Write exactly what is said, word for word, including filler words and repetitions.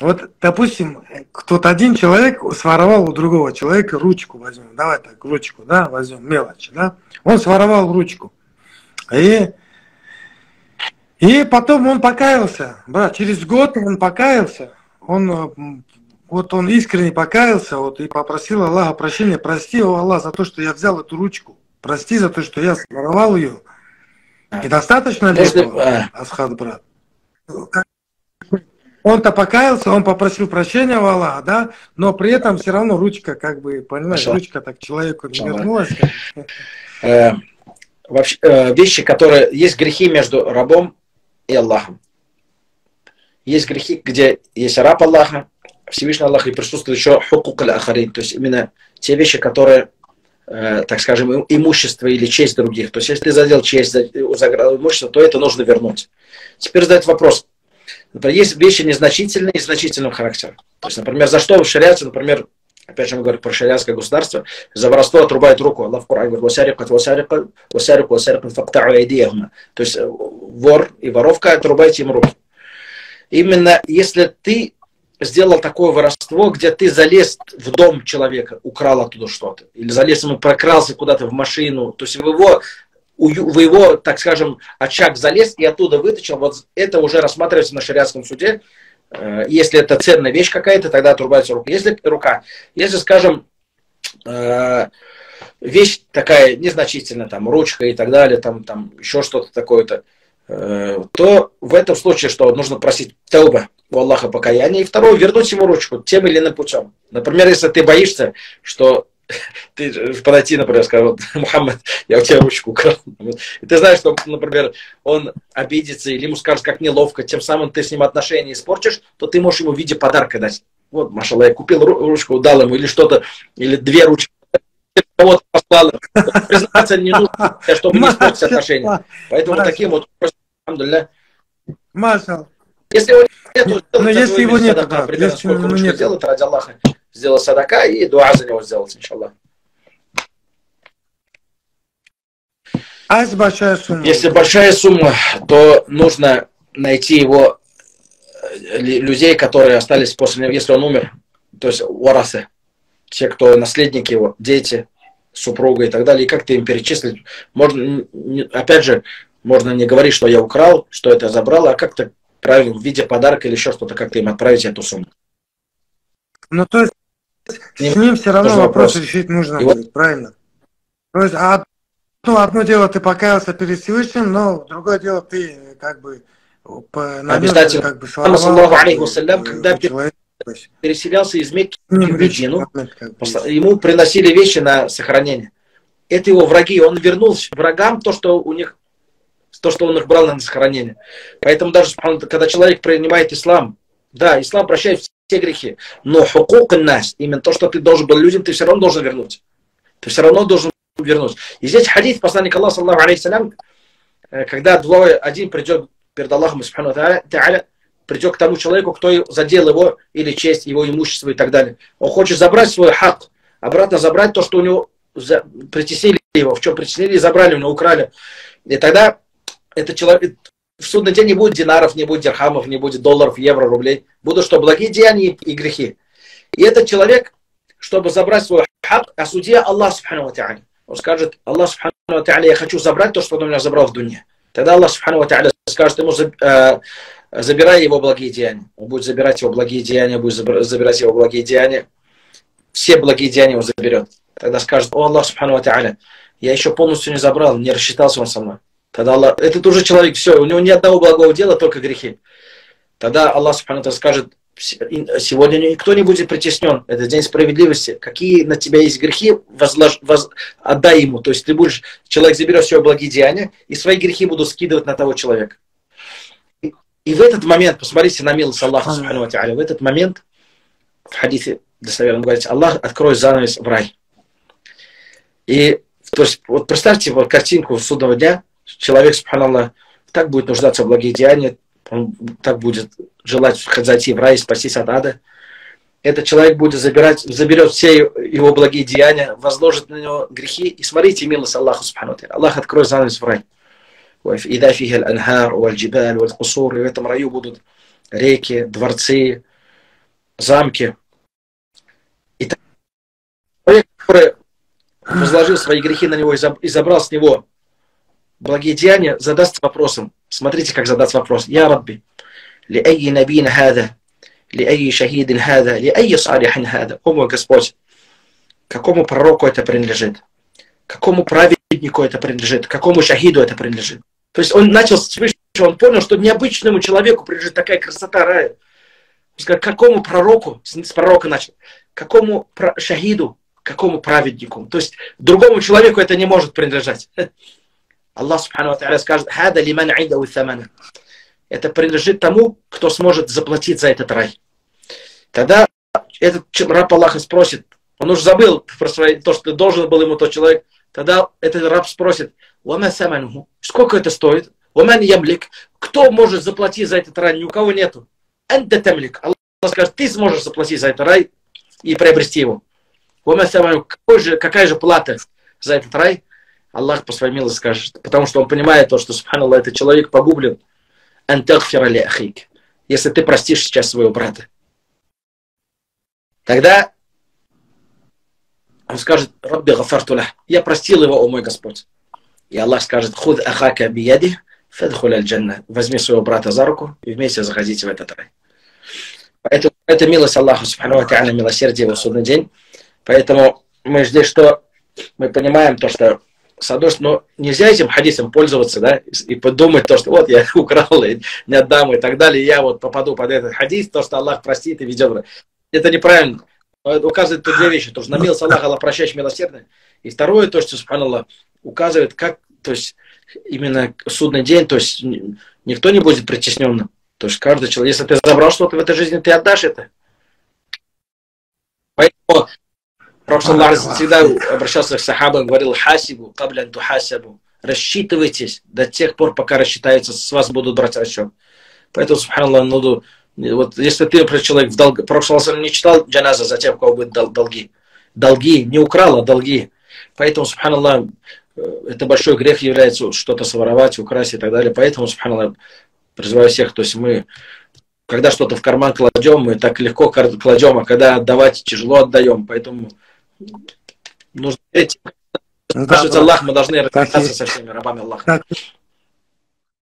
Вот, допустим, кто-то один человек своровал у другого человека ручку, возьмем, давай так, ручку, да, возьмем, мелочь, да, он своровал ручку, и, и потом он покаялся, брат, через год он покаялся, он, вот он искренне покаялся, вот, и попросил Аллаха прощения, прости, о Аллах, за то, что я взял эту ручку, прости за то, что я своровал ее, и достаточно ли этого, Асхат, брат? Он-то покаялся, он попросил прощения у Аллаха, да, но при этом все равно ручка, как бы, понимаешь, Шла. ручка так человеку не Шла. вернулась. Э, вообще, э, вещи, которые... Есть грехи между рабом и Аллахом. Есть грехи, где есть раб Аллаха, Всевышний Аллах, и присутствует еще хукук аль-ахарин, то есть именно те вещи, которые, э, так скажем, имущество или честь других. То есть если ты задел честь, заграл имущество, то это нужно вернуть. Теперь задает вопрос. Например, есть вещи незначительные и значительного характера. То есть, например, за что в шариате, например, опять же мы говорим про шариатское государство, за воровство отрубает руку. Аллах в Коране говорит: то есть вор и воровка, отрубайте им руки. Именно если ты сделал такое воровство, где ты залез в дом человека, украл оттуда что-то, или залез ему, прокрался куда-то в машину, то есть в его... в его, так скажем, очаг залез и оттуда вытащил, вот это уже рассматривается на шариатском суде. Если это ценная вещь какая-то, тогда отрубается рука. Если рука, если, скажем, вещь такая незначительная, там, ручка и так далее, там, там еще что-то такое-то, то в этом случае, что нужно просить тауба у Аллаха покаяния, и второе, вернуть ему ручку тем или иным путем. Например, если ты боишься, что ты подойти, например, скажешь: Мухаммад, я у тебя ручку украл. И ты знаешь, что, например, он обидится или ему скажет, как неловко, тем самым ты с ним отношения испортишь, то ты можешь ему в виде подарка дать. Вот, машалла, я купил ручку, дал ему, или что-то, или две ручки. Кого-то послал. Признаться не нужно, чтобы не испортить отношения. Поэтому таким вот... Машалла. Если его нет, то... Но если его нет, да. Если его нет, то... ради Аллаха. Сделал садака и дуа за него сделать, иншаллах. А если большая сумма? Если большая сумма, то нужно найти его, людей, которые остались после него, если он умер, то есть уарасы, те, кто наследники его, дети, супруга и так далее, и как-то им перечислить. Можно, опять же, можно не говорить, что я украл, что это забрал, а как-то правильно в виде подарка или еще что-то, как-то им отправить эту сумму. Ну, то есть с ним все равно вопрос решить нужно будет, правильно? То есть одно дело, ты покаялся перед Всевышним, но другое дело, ты как бы намеренно как бы своровал. Когда переселялся из Мекки в Медину, ему приносили вещи на сохранение. Это его враги, он вернул врагам то, что у них, то, что он их брал на сохранение. Поэтому даже когда человек принимает ислам, да, ислам прощает все грехи, но хукук ан-нас, именно то, что ты должен был людям, ты все равно должен вернуть. Ты все равно должен вернуть. И здесь хадис посланника Аллаха, саллаллаху алейхи салям, когда двое, один придет перед Аллахом, придет к тому человеку, кто задел его или честь, его имущество и так далее. Он хочет забрать свой хак, обратно забрать то, что у него за... притеснили его, в чем притеснили, забрали, у него украли. И тогда этот человек... В судный день не будет динаров, не будет дирхамов, не будет долларов, евро, рублей. Будут что, благие деяния и грехи. И этот человек, чтобы забрать свой хак, а судья Аллах, субхану ва та'аля. Он скажет: Аллах, субхану ва та'аля, я хочу забрать то, что он у меня забрал в дуне. Тогда Аллах, субхану ва та'аля, скажет ему: забирай его благие деяния. Он будет забирать его благие деяния, будет забирать его благие деяния. Все благие деяния он заберет. Тогда скажет: о Аллах, субхану ва та'аля, я еще полностью не забрал, не рассчитался он со мной. Тогда Аллах, этот уже человек, все, у него ни одного благого дела, только грехи. Тогда Аллах субхану ва-тааля скажет: сегодня никто не будет притеснен, это день справедливости. Какие на тебя есть грехи, возлож, воз, отдай ему. То есть ты будешь, человек заберет все благие деяния, и свои грехи будут скидывать на того человека. И, и в этот момент, посмотрите на милость Аллаха, субхану ва-тааля, в этот момент, в хадисе достоверно говорится: Аллах откроет занавес в рай. И то есть, вот представьте вот картинку судного дня. Человек, субханаллах, так будет нуждаться в благих деяниях, он так будет желать зайти в рай и спастись от ада. Этот человек будет забирать, заберет все его благие деяния, возложит на него грехи. И смотрите милость Аллаха, субхану ва-тааля. Аллах откроет занавес в рай. И в этом раю будут реки, дворцы, замки. И человек, который возложил свои грехи на него и забрал с него благие деяния, задастся вопросом. Смотрите, как задаст вопрос. «Я Рабби, ли айи набин хада, ли айи шахидин хада, ли айи салихин хада». О мой Господь, какому пророку это принадлежит? Какому праведнику это принадлежит? Какому шахиду это принадлежит? То есть он начал свыше, он понял, что необычному человеку принадлежит такая красота рая. Какому пророку, с пророка начал, какому шахиду, какому праведнику. То есть другому человеку это не может принадлежать. Аллах субхану ва тааля скажет: «Хада лиман индаху ас-самана». Это принадлежит тому, кто сможет заплатить за этот рай. Тогда этот раб Аллаха спросит, он уже забыл про свои, то, что должен был ему тот человек. Тогда этот раб спросит: «Сколько это стоит? Кто может заплатить за этот рай? Ни у кого нету». Аллах скажет: «Ты сможешь заплатить за этот рай и приобрести его». Какой же, какая же плата за этот рай? Аллах по своей милости скажет, потому что он понимает то, что, субханаллах, этот человек погублен. Если ты простишь сейчас своего брата. Тогда он скажет: «Рабби гафартуля, я простил его, о мой Господь». И Аллах скажет: «Худ ахака бияди, фадхуля аль-джанна». Возьми своего брата за руку и вместе заходите в этот рай. Поэтому это милость Аллаха, субханаллах, та'аля, милосердие его в судный день. Поэтому мы здесь что? Мы понимаем то, что с одной стороны, но нельзя этим хадисом пользоваться, да, и подумать то, что вот я украл, и не отдам, и так далее, и я вот попаду под этот хадис, то, что Аллах простит и ведет. Это неправильно. Указывает тут две вещи. То, что на милость Аллаха, Аллах прощающий милосердный. И второе, то, что, субханаллах, указывает, как, то есть, именно судный день, то есть, никто не будет притесненным. То есть, каждый человек, если ты забрал что-то в этой жизни, ты отдашь это. Поэтому Пророк Аллах всегда обращался к сахабам, говорил: «Хасибу, каблян ту хасабу». Рассчитывайтесь до тех пор, пока рассчитаются, с вас будут брать расчет. Поэтому, субханаллах, ну, вот, если ты, например, человек в долг, Пророк Аллах не читал джаназа за тем, у кого будут долги. Долги, не украл, а долги. Поэтому, субханаллах, это большой грех является что-то своровать, украсть и так далее. Поэтому, субханаллах, призываю всех, то есть мы... Когда что-то в карман кладем, мы так легко кладем, а когда отдавать, тяжело отдаем. Поэтому нужно этим. Да, да. Аллах, мы должны расстаться со всеми рабами Аллаха.